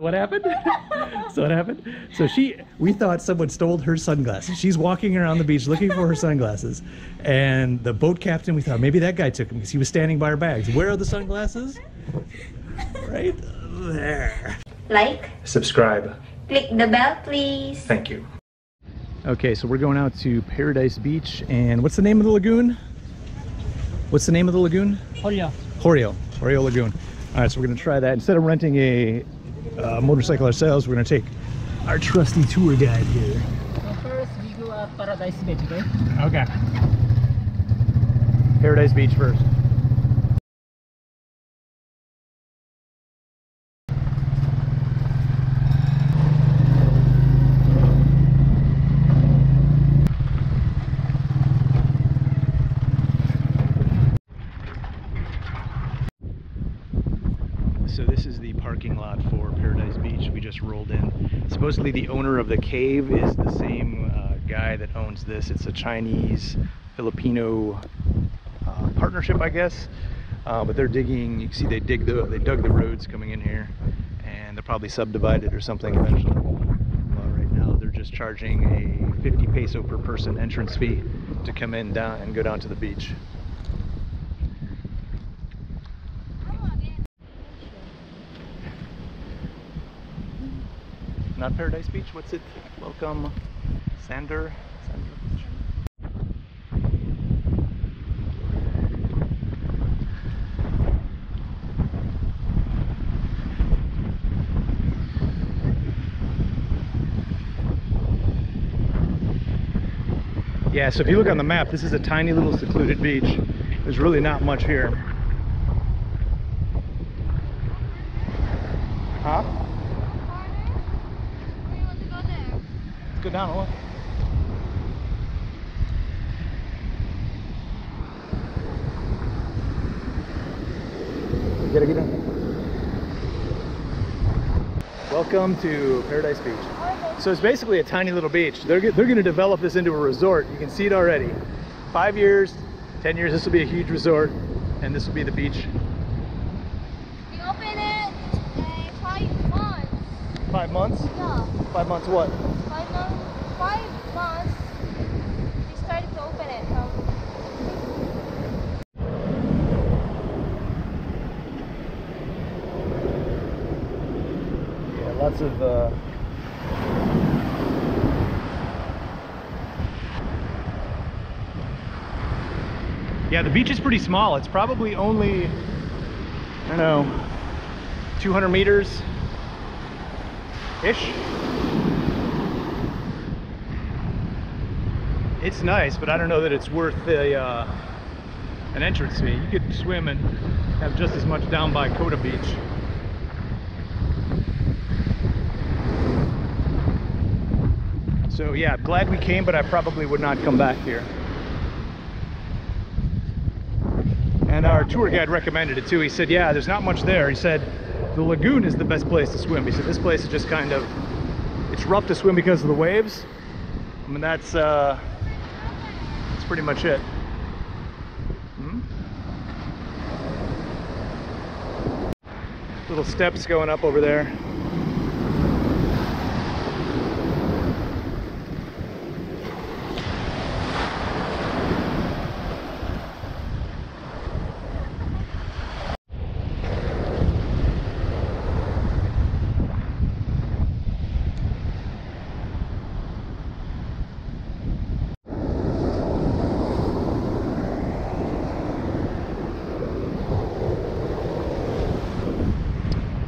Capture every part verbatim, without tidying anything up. What happened? So what happened? So she, we thought someone stole her sunglasses. She's walking around the beach looking for her sunglasses, and the boat captain, we thought maybe that guy took them because he was standing by her bags. Where are the sunglasses? Right there. Like. Subscribe. Click the bell, please. Thank you. Okay, so we're going out to Paradise Beach, and what's the name of the lagoon? What's the name of the lagoon? Horeo. Horeo. Horeo Lagoon. All right, so we're gonna try that instead of renting a. Uh, motorcycle ourselves. We're gonna take our trusty tour guide here. So first we go up Paradise Beach, okay? Okay. Paradise Beach first. So this is the parking lot for Paradise Beach. We just rolled in. Supposedly the owner of the cave is the same uh, guy that owns this. It's a Chinese-Filipino uh, partnership, I guess. Uh, but they're digging. You can see they dig the they dug the roads coming in here, and they're probably subdivided or something eventually. But right now they're just charging a fifty peso per person entrance fee to come in down and go down to the beach. Not Paradise Beach, what's it? Welcome, Sander. Sander Beach. Yeah, so if you look on the map, this is a tiny little secluded beach. There's really not much here. Huh? Go down a little. You gotta get in. Welcome to Paradise Beach. So it's basically a tiny little beach. They're they're going to develop this into a resort. You can see it already. Five years, ten years. This will be a huge resort, and this will be the beach. We open it in five months. Five months? Yeah. Five months what? Five months, we started to open it. Yeah, lots of. Uh... Yeah, the beach is pretty small. It's probably only, I don't know, two hundred meters ish. It's nice, but I don't know that it's worth the, uh, an entrance fee. You could swim and have just as much down by Kota Beach. So yeah, I'm glad we came, but I probably would not come back here. And our tour guide recommended it too. He said, yeah, there's not much there. He said, the lagoon is the best place to swim. He said, this place is just kind of, it's rough to swim because of the waves. I mean, that's, uh, pretty much it. Hmm? Little steps going up over there.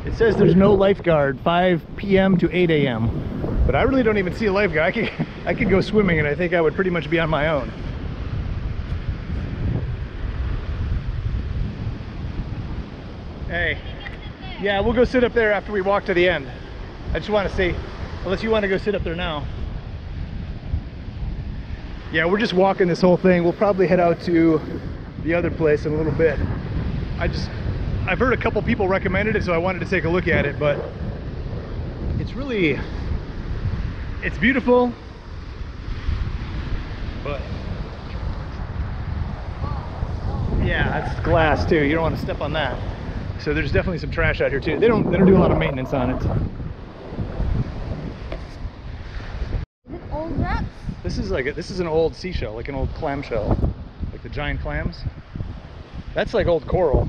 It says there's no lifeguard five p m to eight a m But I really don't even see a lifeguard. I could, I could go swimming and I think I would pretty much be on my own. Hey. Yeah, we'll go sit up there after we walk to the end. I just want to see. Unless you want to go sit up there now. Yeah, we're just walking this whole thing. We'll probably head out to the other place in a little bit. I just... I've heard a couple people recommended it, so I wanted to take a look at it, but it's really, it's beautiful, but yeah, it's glass too. You don't want to step on that. So there's definitely some trash out here too. They don't they don't do a lot of maintenance on it. Is it old rocks? This is like a, this is an old seashell, like an old clamshell, like the giant clams. That's like old coral.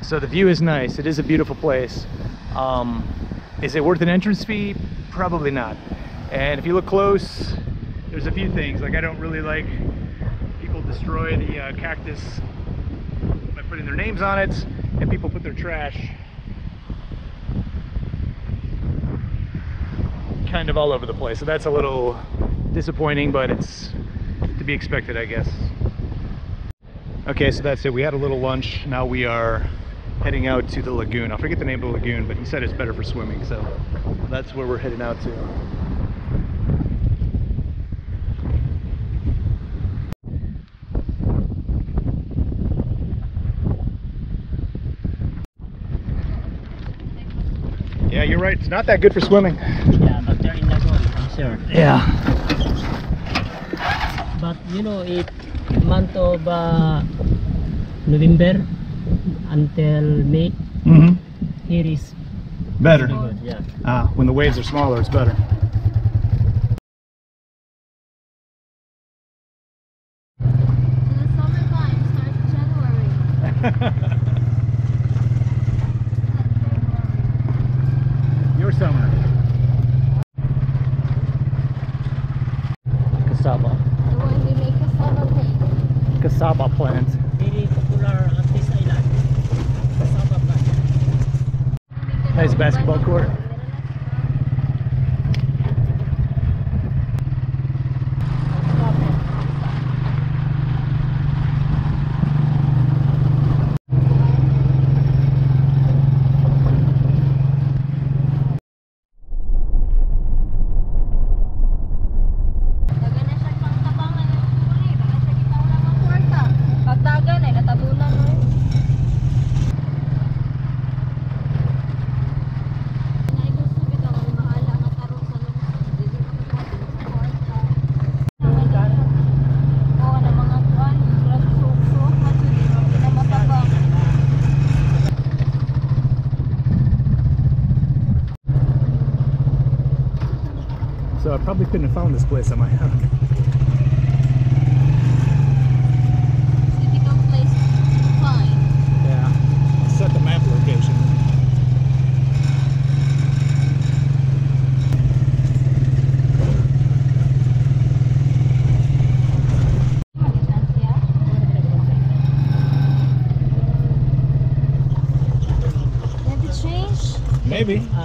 So the view is nice. It is a beautiful place. Um, is it worth an entrance fee? Probably not. And if you look close, there's a few things. Like I don't really like people destroy the uh, cactus by putting their names on it, and people put their trash kind of all over the place. So that's a little disappointing, but it's to be expected, I guess. Okay, so that's it. We had a little lunch. Now we are heading out to the lagoon. I forget the name of the lagoon, but he said it's better for swimming, so that's where we're heading out to. Yeah, you're right. It's not that good for swimming. Yeah, but there is no one from here. Yeah. But you know, it month of uh, November until May, mm-hmm. It is better. Good, yeah. Uh, when the waves are smaller, it's better. So the summertime starts January. Your summer. Cassava. The one we make cassava plant. Cassava plant. Very popular on this island. Cassava plant. Nice basketball court. So I probably couldn't have found this place on my own. Typical place to find. Yeah. It's at the map location. Did it change? Maybe. Uh,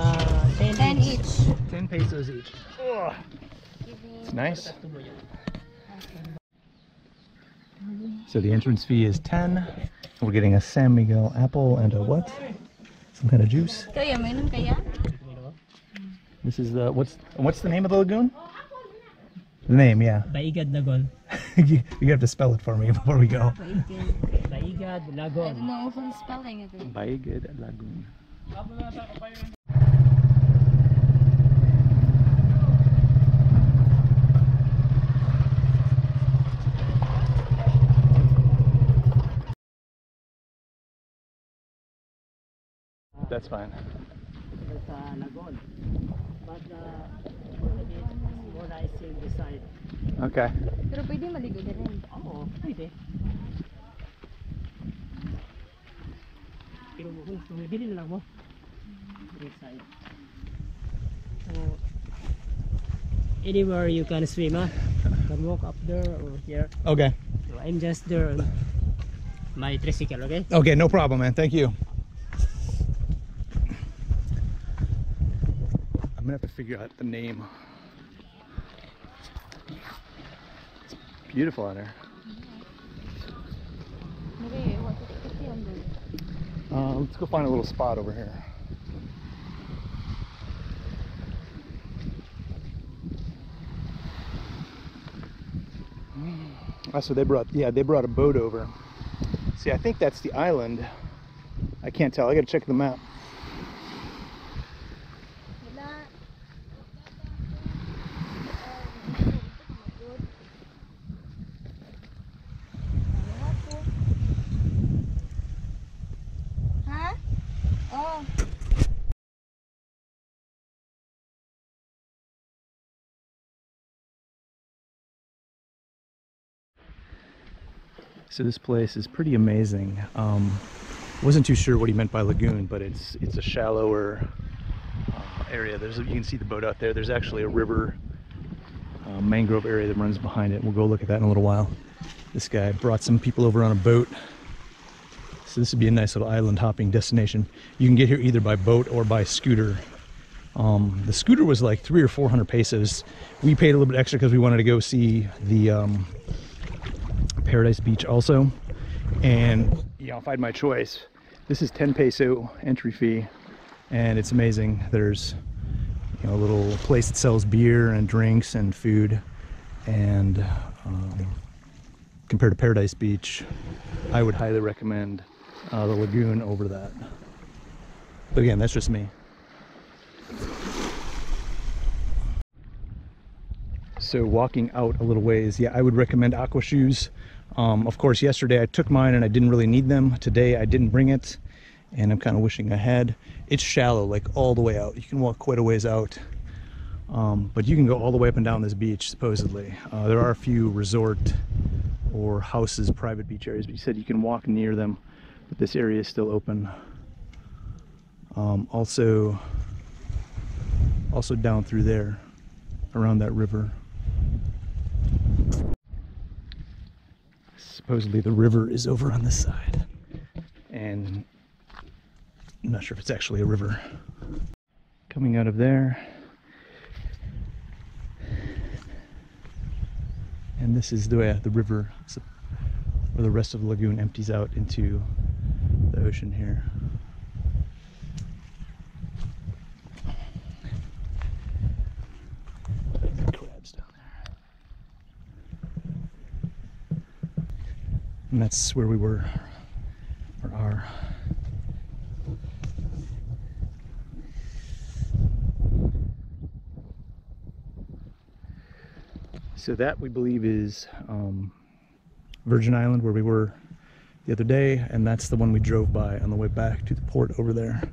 ten, ten each. each. Ten pesos each. Oh, it's nice. So the entrance fee is ten. We're getting a San Miguel apple and a what? Some kind of juice. This is the what's what's the name of the lagoon? The name, yeah. Baigad Lagoon. you, you have to spell it for me before we go. Baigad Lagoon. I don't know if I'm spelling it. Baigad Lagoon. That's fine. It's a lagoon, but what I see beside. Okay. Pero pwede maligo din. Oo, pwede. Pero kung tumigil lang mo, beside. So anywhere you can swim, huh? You can walk up there or here. Okay. So I'm just there on my tricycle, okay? Okay, no problem, man. Thank you. I'm gonna have to figure out the name. It's beautiful out here. Uh, let's go find a little spot over here. Oh, so they brought, yeah, they brought a boat over. See, I think that's the island. I can't tell. I gotta check the map. So this place is pretty amazing. Um, wasn't too sure what he meant by lagoon, but it's it's a shallower uh, area. There's you can see the boat out there. There's actually a river uh, mangrove area that runs behind it. We'll go look at that in a little while. This guy brought some people over on a boat. So this would be a nice little island hopping destination. You can get here either by boat or by scooter. Um, the scooter was like three or four hundred pesos. We paid a little bit extra because we wanted to go see the um, Paradise Beach also. And you know, if I had my choice, this is ten peso entry fee, and it's amazing. There's you know, a little place that sells beer and drinks and food, and um, compared to Paradise Beach, I would highly recommend uh, the lagoon over that. But again, that's just me. So walking out a little ways, yeah, I would recommend aqua shoes. Um, of course, yesterday I took mine and I didn't really need them. Today I didn't bring it, and I'm kind of wishing I had. It's shallow, like all the way out. You can walk quite a ways out, um, but you can go all the way up and down this beach, supposedly. Uh, there are a few resort or houses, private beach areas, but you said you can walk near them, but this area is still open. Um, also, also down through there, around that river. Supposedly the river is over on this side, and I'm not sure if it's actually a river. Coming out of there, and this is the way the river, where the rest of the lagoon empties out into the ocean here. And that's where we were, or are. So that we believe is um, Virgin Island, where we were the other day, and that's the one we drove by on the way back to the port over there.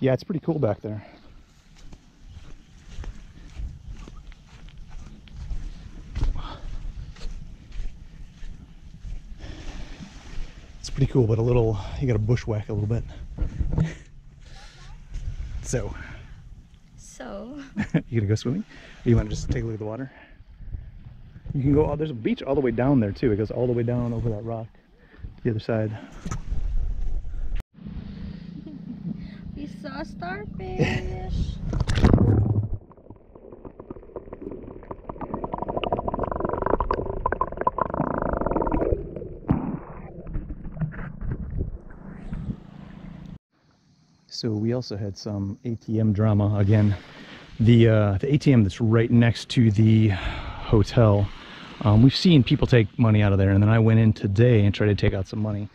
Yeah, it's pretty cool back there. Pretty cool, but a little, you gotta bushwhack a little bit. So. So. You gonna go swimming? Or you wanna just take a look at the water? You can go, oh, there's a beach all the way down there too. It goes all the way down over that rock to the other side. We saw starfish. So we also had some A T M drama again. The uh, the A T M that's right next to the hotel. Um, we've seen people take money out of there, and then I went in today and tried to take out some money,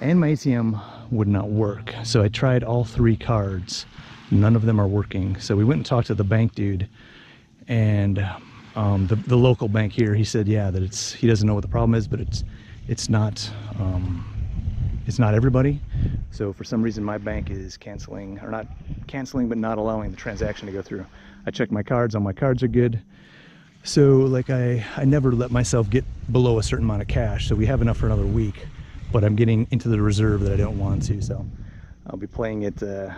and my A T M would not work. So I tried all three cards. None of them are working. So we went and talked to the bank dude, and um, the the local bank here. He said, yeah, that it's he doesn't know what the problem is, but it's it's not. Um, It's not everybody, so for some reason my bank is canceling, or not canceling, but not allowing the transaction to go through. I check my cards, all my cards are good. So like I, I never let myself get below a certain amount of cash, so we have enough for another week, but I'm getting into the reserve that I don't want to, so I'll be playing it, uh,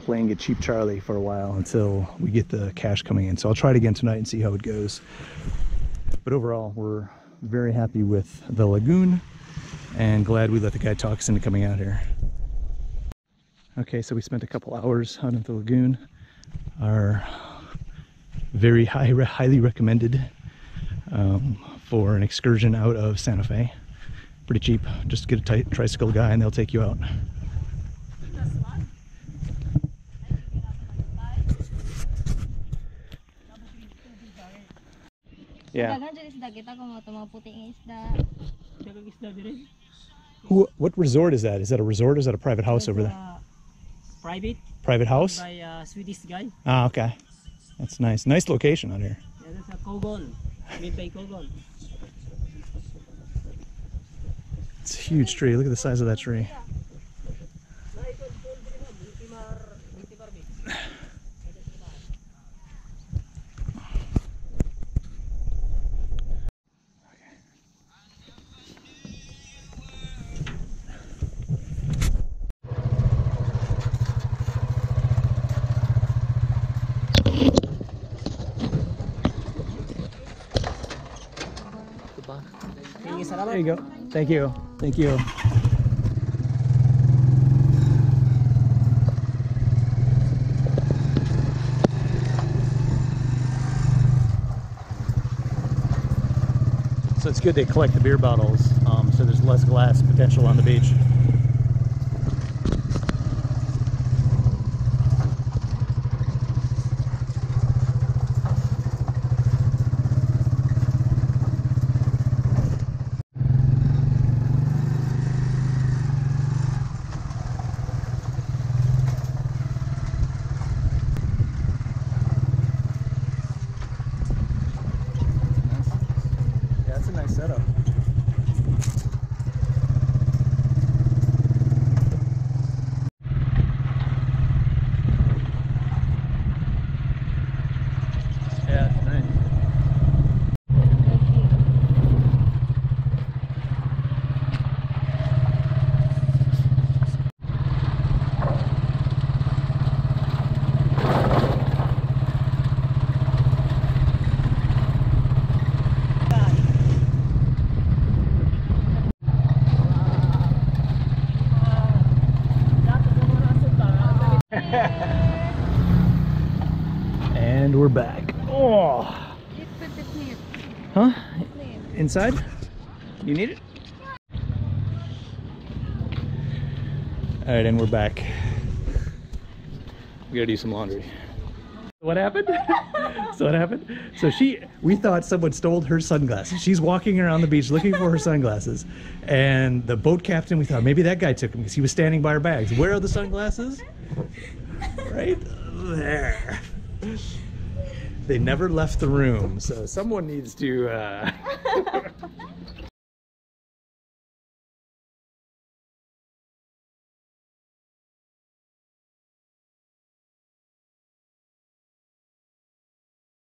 playing it Cheap Charlie for a while until we get the cash coming in. So I'll try it again tonight and see how it goes. But overall, we're very happy with the lagoon, and glad we let the guy talk us into coming out here. Okay, so we spent a couple hours out in the lagoon. Our very high, highly recommended um, for an excursion out of Santa Fe. Pretty cheap. Just get a tricycle guy and they'll take you out. Yeah. Who, what resort is that? Is that a resort or is that a private house over there? Uh, private. Private house? By a Swedish guy. Ah, okay. That's nice. Nice location out here. Yeah, that's a Kogon. Mid Bay Kogon. It's a huge tree. Look at the size of that tree. pa. Thank you, salamat. There you go. Thank you. Thank you. So it's good they collect the beer bottles, um, so there's less glass potential on the beach. And we're back. Oh. Huh? Inside? You need it? Alright, and we're back. We gotta do some laundry. What happened? So what happened? So she, we thought someone stole her sunglasses. She's walking around the beach looking for her sunglasses. And the boat captain, we thought maybe that guy took them because he was standing by her bags. Where are the sunglasses? Right there. They never left the room, so someone needs to, uh...